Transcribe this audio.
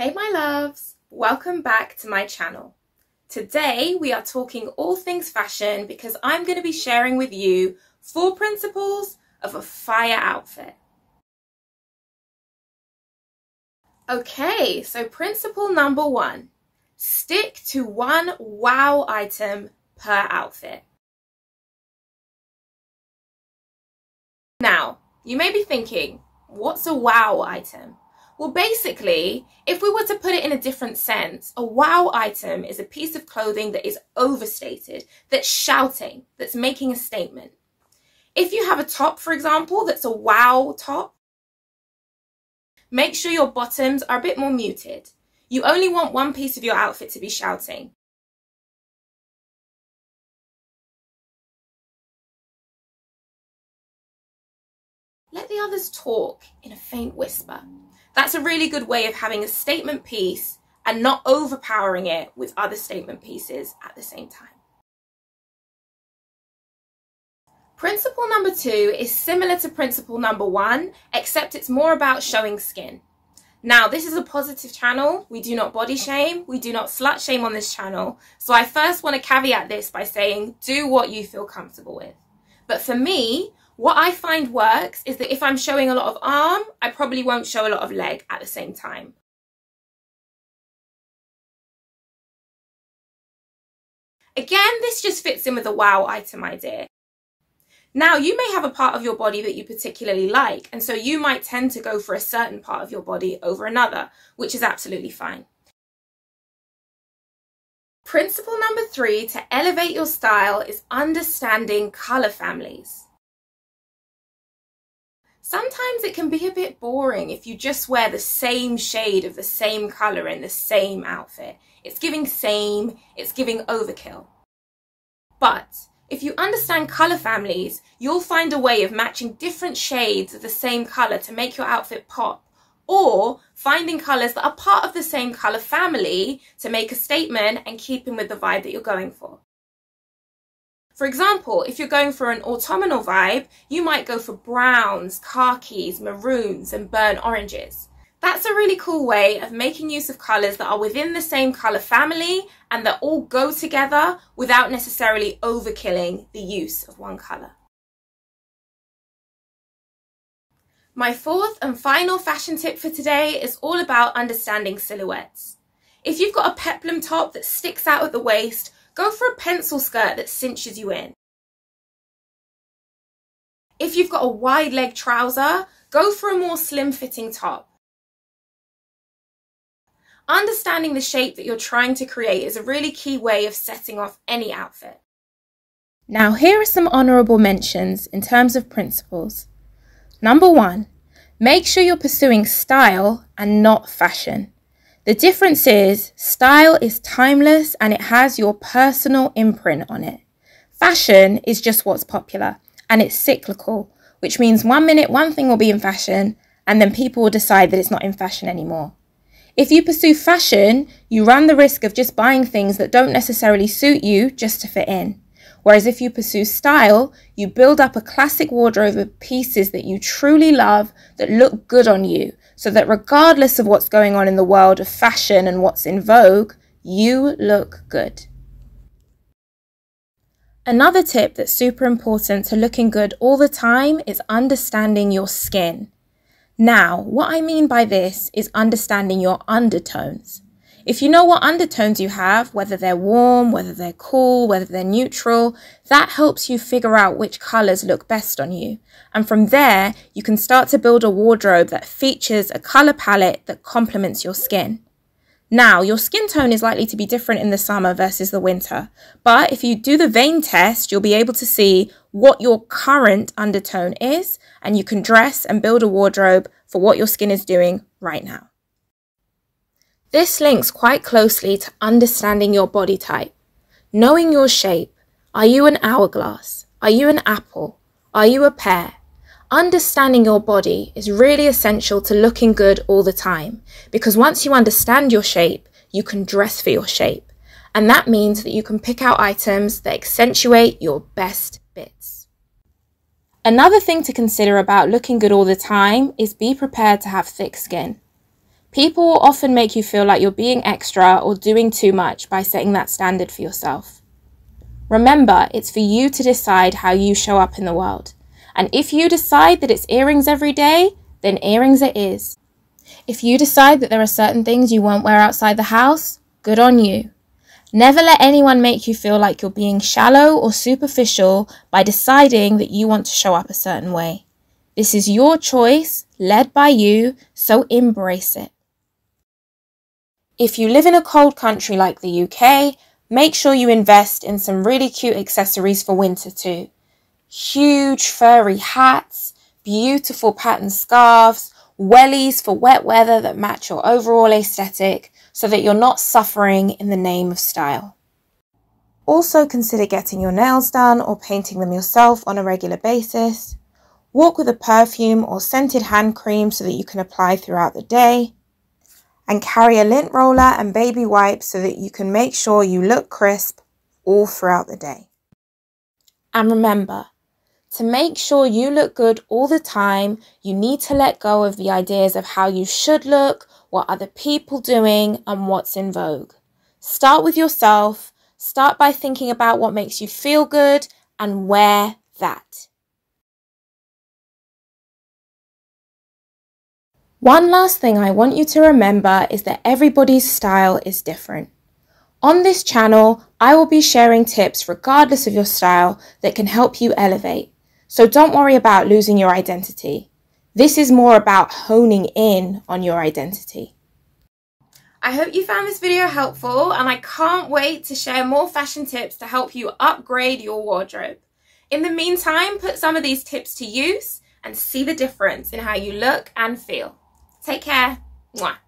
Hey my loves, welcome back to my channel. Today we are talking all things fashion because I'm going to be sharing with you 4 principles of a fire outfit. Okay, so principle number 1, stick to one wow item per outfit. Now, you may be thinking, what's a wow item? Well, basically, if we were to put it in a different sense, a wow item is a piece of clothing that is overstated, that's shouting, that's making a statement. If you have a top, for example, that's a wow top, make sure your bottoms are a bit more muted. You only want one piece of your outfit to be shouting. Let the others talk in a faint whisper. That's a really good way of having a statement piece and not overpowering it with other statement pieces at the same time. Principle number 2 is similar to principle number 1, except it's more about showing skin. Now, this is a positive channel. We do not body shame. We do not slut shame on this channel. So I first want to caveat this by saying, do what you feel comfortable with. But for me, what I find works is that if I'm showing a lot of arm, I probably won't show a lot of leg at the same time. Again, this just fits in with the wow item idea. Now, you may have a part of your body that you particularly like, and so you might tend to go for a certain part of your body over another, which is absolutely fine. Principle number 3 to elevate your style is understanding colour families. Sometimes it can be a bit boring if you just wear the same shade of the same colour in the same outfit. It's giving same, it's giving overkill. But if you understand colour families, you'll find a way of matching different shades of the same colour to make your outfit pop, or finding colours that are part of the same colour family to make a statement and keep in with the vibe that you're going for. For example, if you're going for an autumnal vibe, you might go for browns, khakis, maroons, and burnt oranges. That's a really cool way of making use of colours that are within the same colour family and that all go together without necessarily overkilling the use of one colour. My 4th and final fashion tip for today is all about understanding silhouettes. If you've got a peplum top that sticks out at the waist, go for a pencil skirt that cinches you in. If you've got a wide leg trouser, go for a more slim fitting top. Understanding the shape that you're trying to create is a really key way of setting off any outfit. Now here are some honourable mentions in terms of principles. Number 1, make sure you're pursuing style and not fashion. The difference is, style is timeless and it has your personal imprint on it. Fashion is just what's popular and it's cyclical, which means one minute one thing will be in fashion and then people will decide that it's not in fashion anymore. If you pursue fashion, you run the risk of just buying things that don't necessarily suit you just to fit in. Whereas if you pursue style, you build up a classic wardrobe of pieces that you truly love that look good on you, so that regardless of what's going on in the world of fashion and what's in vogue, you look good. Another tip that's super important to looking good all the time is understanding your skin. Now, what I mean by this is understanding your undertones. If you know what undertones you have, whether they're warm, whether they're cool, whether they're neutral, that helps you figure out which colours look best on you. And from there, you can start to build a wardrobe that features a colour palette that complements your skin. Now, your skin tone is likely to be different in the summer versus the winter, but if you do the vein test, you'll be able to see what your current undertone is, and you can dress and build a wardrobe for what your skin is doing right now. This links quite closely to understanding your body type. Knowing your shape. Are you an hourglass? Are you an apple? Are you a pear? Understanding your body is really essential to looking good all the time, because once you understand your shape, you can dress for your shape. And that means that you can pick out items that accentuate your best bits. Another thing to consider about looking good all the time is be prepared to have thick skin. People often make you feel like you're being extra or doing too much by setting that standard for yourself. Remember, it's for you to decide how you show up in the world. And if you decide that it's earrings every day, then earrings it is. If you decide that there are certain things you won't wear outside the house, good on you. Never let anyone make you feel like you're being shallow or superficial by deciding that you want to show up a certain way. This is your choice, led by you, so embrace it. If you live in a cold country like the UK, make sure you invest in some really cute accessories for winter too. Huge furry hats, beautiful patterned scarves, wellies for wet weather that match your overall aesthetic, so that you're not suffering in the name of style. Also consider getting your nails done or painting them yourself on a regular basis. Walk with a perfume or scented hand cream so that you can apply throughout the day. And carry a lint roller and baby wipes so that you can make sure you look crisp all throughout the day. And remember, to make sure you look good all the time, you need to let go of the ideas of how you should look, what other people doing, and what's in vogue. Start with yourself. Start by thinking about what makes you feel good and wear that. One last thing I want you to remember is that everybody's style is different. On this channel, I will be sharing tips regardless of your style that can help you elevate. So don't worry about losing your identity. This is more about honing in on your identity. I hope you found this video helpful, and I can't wait to share more fashion tips to help you upgrade your wardrobe. In the meantime, put some of these tips to use and see the difference in how you look and feel. Take care. Mwah.